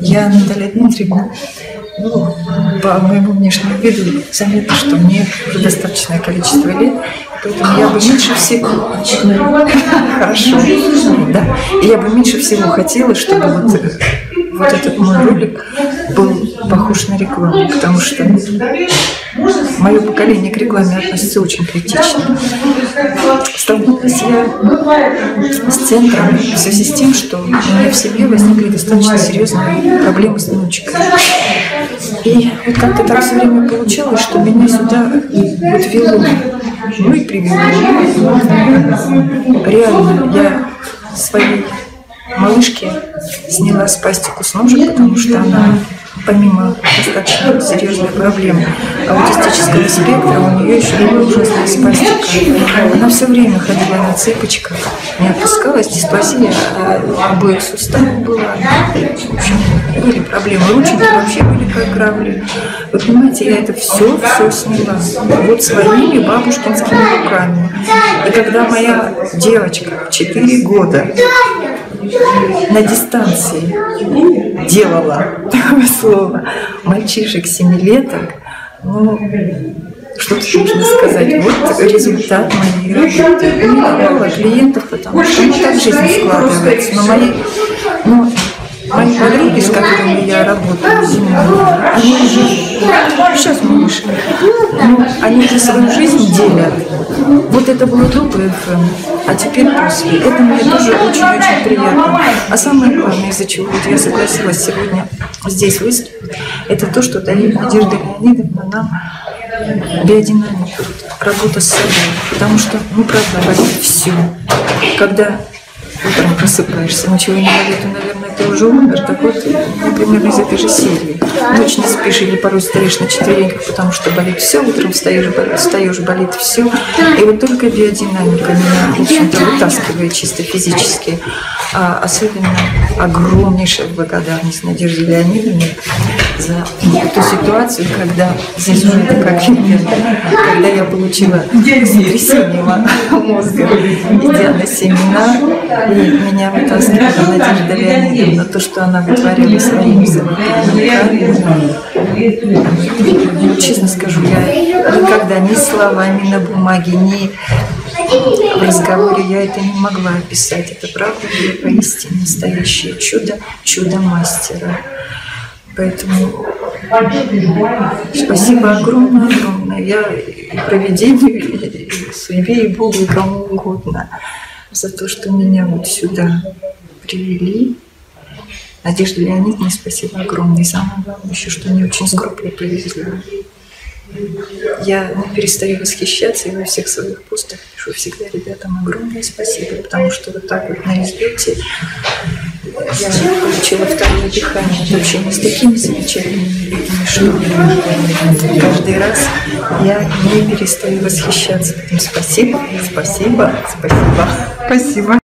Я Наталья Дмитриевна. Ну, по моему внешнему виду заметно, что мне уже достаточное количество лет, поэтому я бы меньше всего хорошо, да, я бы меньше всего хотела, чтобы вот этот мой ролик был похож на рекламу, потому что мое поколение к рекламе относится очень критично. Столкнулась я с центром в связи с тем, что у меня в семье возникли достаточно серьезные проблемы с внучкой. И вот как-то так все время получалось, что меня сюда вот вело. Ну и привело. Реально я своей малышке сняла спастику с ножек, потому что она, помимо достаточно серьезной проблемы аутистического спектра, у нее еще была ужасная спастика. Она все время ходила на цепочках, не отпускалась, дисплазия обоих суставов была. В общем, были проблемы. Ручки вообще были как грабли. Вы понимаете, я это все сняла. Вот своими бабушкинскими руками. И когда моя девочка 4 года на дистанции делала слово мальчишек 7-леток, ну, что тут нужно сказать, вот результат моей работы. У меня мало клиентов, потому что ну, так жизнь складывается. Но мои подруги, с которыми я работаю зимой, они уже, сейчас малыши, они уже свою жизнь делят. Вот это было до ПФМ, а теперь после. Это мне тоже очень-очень приятно. А самое главное, из-за чего вот я согласилась сегодня здесь выступить, это то, что дает Надежда Леонидовна нам биодинамику, работу с собой. Потому что, ну, правда, болит все. Когда утром просыпаешься, ничего не болит, и, наверное, ты уже умер. Так вот, например, из этой же серии. Ночь не спишь или порой стоишь на четвереньках, потому что болит все, утром встаешь, болит все. И вот только биодинамика меня, в общем-то, вытаскивает чисто физически. А особенно огромнейшая благодарность Надежде Леонидовне за ту ситуацию, когда здесь уже это как фильм, когда я получила сотрясение мозга, идя на семинар, и меня вытаскивала Надежда Леонидовна, то, что она вытворила своими руками. Честно скажу, я никогда ни словами на бумаге, ни в разговоре я это не могла описать. Это правда было поистине настоящее чудо, чудо мастера. Поэтому спасибо огромное-огромное. Я и провидению, и судьбе, и Богу, и кому угодно за то, что меня вот сюда привели. Надежда Леонидовна, спасибо огромное. И самое главное еще, что мне очень скромно повезло. Я не перестаю восхищаться и во всех своих постах пишу всегда ребятам огромное спасибо, потому что вот так вот на излете я получила второе дыхание от общения с такими замечательными людьми, что каждый раз я не перестаю восхищаться. Спасибо, спасибо, спасибо. Спасибо.